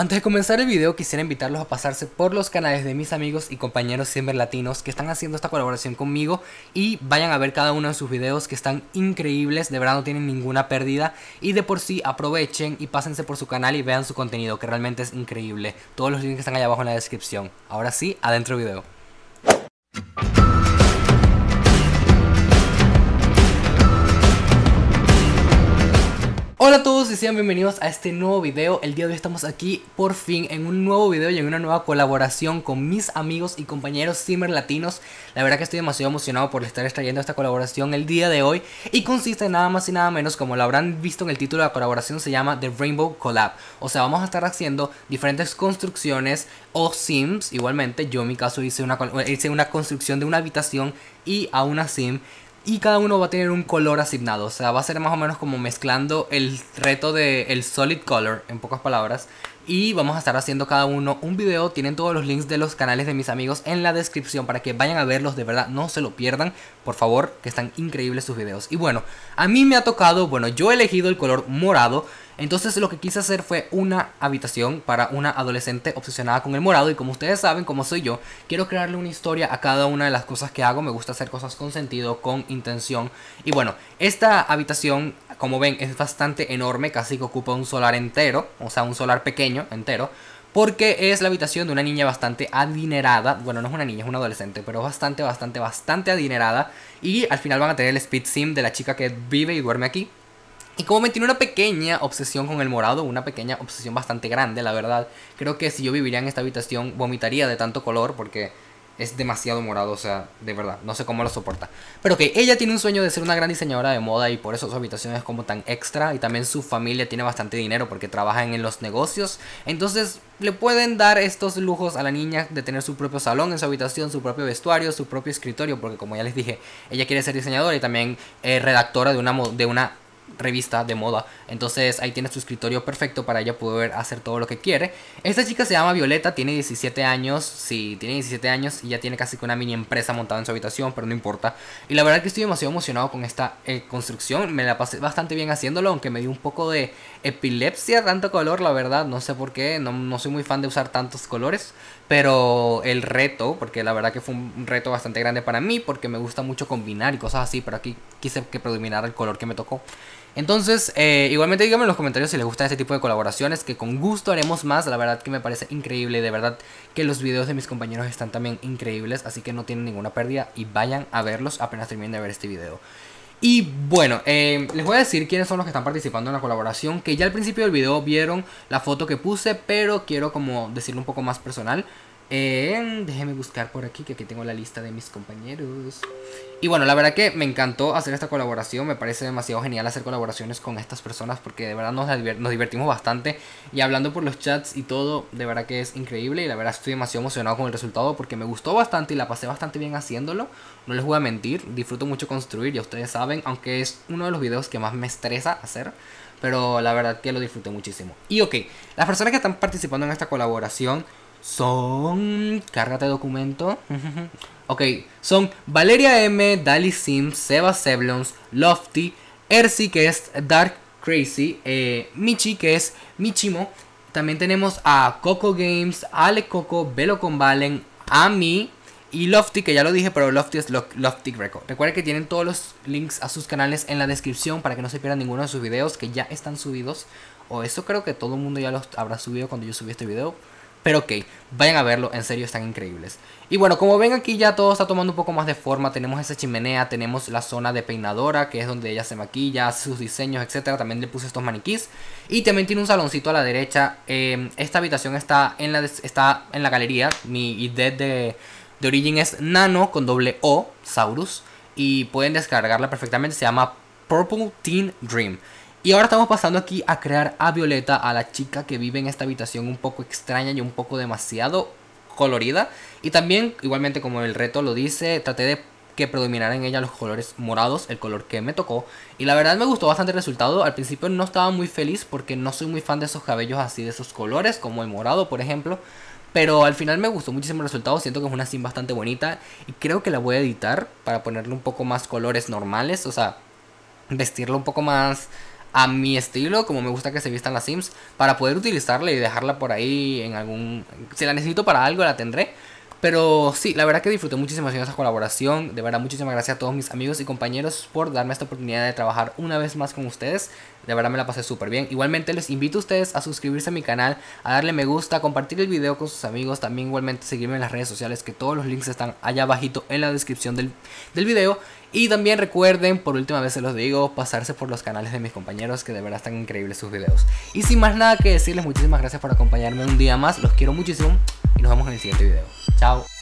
Antes de comenzar el video quisiera invitarlos a pasarse por los canales de mis amigos y compañeros siempre latinos que están haciendo esta colaboración conmigo, y vayan a ver cada uno de sus videos que están increíbles, de verdad no tienen ninguna pérdida, y de por sí aprovechen y pásense por su canal y vean su contenido que realmente es increíble. Todos los links están allá abajo en la descripción. Ahora sí, adentro video. Hola a todos y sean bienvenidos a este nuevo video. El día de hoy estamos aquí por fin en un nuevo video y en una nueva colaboración con mis amigos y compañeros streamer latinos. La verdad que estoy demasiado emocionado por estar extrayendo esta colaboración el día de hoy, y consiste nada más y nada menos, como lo habrán visto en el título de la colaboración, se llama The Rainbow Collab. O sea, vamos a estar haciendo diferentes construcciones o sims. Igualmente yo en mi caso hice una construcción de una habitación y a una sim, y cada uno va a tener un color asignado. O sea, va a ser más o menos como mezclando el reto del solid color, en pocas palabras. Y vamos a estar haciendo cada uno un video. Tienen todos los links de los canales de mis amigos en la descripción para que vayan a verlos, de verdad no se lo pierdan, por favor, que están increíbles sus videos. Y bueno, a mí me ha tocado, bueno, yo he elegido el color morado. Entonces lo que quise hacer fue una habitación para una adolescente obsesionada con el morado. Y como ustedes saben, como soy yo, quiero crearle una historia a cada una de las cosas que hago. Me gusta hacer cosas con sentido, con intención. Y bueno, esta habitación, como ven, es bastante enorme, casi que ocupa un solar entero, o sea, un solar pequeño entero, porque es la habitación de una niña bastante adinerada. Bueno, no es una niña, es una adolescente, pero bastante adinerada. Y al final van a tener el speed sim de la chica que vive y duerme aquí. Y como me tiene una pequeña obsesión con el morado, una pequeña obsesión bastante grande, la verdad. Creo que si yo viviría en esta habitación vomitaría de tanto color porque es demasiado morado, o sea, de verdad, no sé cómo lo soporta. Pero ok, ella tiene un sueño de ser una gran diseñadora de moda y por eso su habitación es como tan extra. Y también su familia tiene bastante dinero porque trabajan en los negocios. Entonces le pueden dar estos lujos a la niña de tener su propio salón en su habitación, su propio vestuario, su propio escritorio. Porque como ya les dije, ella quiere ser diseñadora y también redactora de una revista de moda. Entonces ahí tiene su escritorio perfecto para ella poder hacer todo lo que quiere. Esta chica se llama Violeta, tiene 17 años. Sí, tiene 17 años y ya tiene casi que una mini empresa montada en su habitación, pero no importa. Y la verdad que estoy demasiado emocionado con esta construcción. Me la pasé bastante bien haciéndolo, aunque me dio un poco de epilepsia tanto color, la verdad, no sé por qué. No soy muy fan de usar tantos colores, pero el reto, porque la verdad que fue un reto bastante grande para mí, porque me gusta mucho combinar y cosas así, pero aquí quise que predominara el color que me tocó. Entonces, igualmente díganme en los comentarios si les gustan este tipo de colaboraciones, que con gusto haremos más. La verdad que me parece increíble, de verdad que los videos de mis compañeros están también increíbles, así que no tienen ninguna pérdida y vayan a verlos apenas terminen de ver este video. Y bueno, les voy a decir quiénes son los que están participando en la colaboración, que ya al principio del video vieron la foto que puse, pero quiero como decirlo un poco más personal. Déjenme buscar por aquí, que aquí tengo la lista de mis compañeros. Y bueno, la verdad que me encantó hacer esta colaboración. Me parece demasiado genial hacer colaboraciones con estas personas, porque de verdad nos divertimos bastante. Y hablando por los chats y todo, de verdad que es increíble. Y la verdad estoy demasiado emocionado con el resultado, porque me gustó bastante y la pasé bastante bien haciéndolo. No les voy a mentir, disfruto mucho construir, ya ustedes saben, aunque es uno de los videos que más me estresa hacer, pero la verdad que lo disfruté muchísimo. Y ok, las personas que están participando en esta colaboración son... Cárgate documento. Ok, son Valeria M, Dali Sims, Seba Seblons, Lofty, Erzi, que es Dark Crazy, Michi, que es Michimo. También tenemos a Coco Games, Ale Coco, Velo con Valen Ami y Lofty, que ya lo dije, pero Lofty es Lofty Greco. Recuerden que tienen todos los links a sus canales en la descripción para que no se pierdan ninguno de sus videos, que ya están subidos. O eso creo que todo el mundo ya los habrá subido cuando yo subí este video. Pero ok, vayan a verlo, en serio están increíbles. Y bueno, como ven aquí ya todo está tomando un poco más de forma. Tenemos esa chimenea, tenemos la zona de peinadora, que es donde ella se maquilla, hace sus diseños, etc. También le puse estos maniquís. Y también tiene un saloncito a la derecha. Esta habitación está en la galería. Mi ID de origen es Nano con doble O Saurus, y pueden descargarla perfectamente. Se llama Purple Teen Dream. Y ahora estamos pasando aquí a crear a Violeta, a la chica que vive en esta habitación un poco extraña y un poco demasiado colorida. Y también, igualmente como el reto lo dice, traté de que predominaran en ella los colores morados, el color que me tocó. Y la verdad me gustó bastante el resultado. Al principio no estaba muy feliz porque no soy muy fan de esos cabellos así, de esos colores, como el morado, por ejemplo. Pero al final me gustó muchísimo el resultado, siento que es una sim bastante bonita. Y creo que la voy a editar para ponerle un poco más colores normales, o sea, vestirla un poco más a mi estilo, como me gusta que se vistan las Sims, para poder utilizarla y dejarla por ahí en algún... Si la necesito para algo, la tendré. Pero sí, la verdad que disfruté muchísimo haciendo esta colaboración. De verdad, muchísimas gracias a todos mis amigos y compañeros por darme esta oportunidad de trabajar una vez más con ustedes. De verdad me la pasé súper bien. Igualmente les invito a ustedes a suscribirse a mi canal, a darle me gusta, a compartir el video con sus amigos. También igualmente seguirme en las redes sociales, que todos los links están allá abajito en la descripción del video. Y también recuerden, por última vez se los digo, pasarse por los canales de mis compañeros, que de verdad están increíbles sus videos. Y sin más nada que decirles, muchísimas gracias por acompañarme un día más. Los quiero muchísimo y nos vemos en el siguiente video. Chao.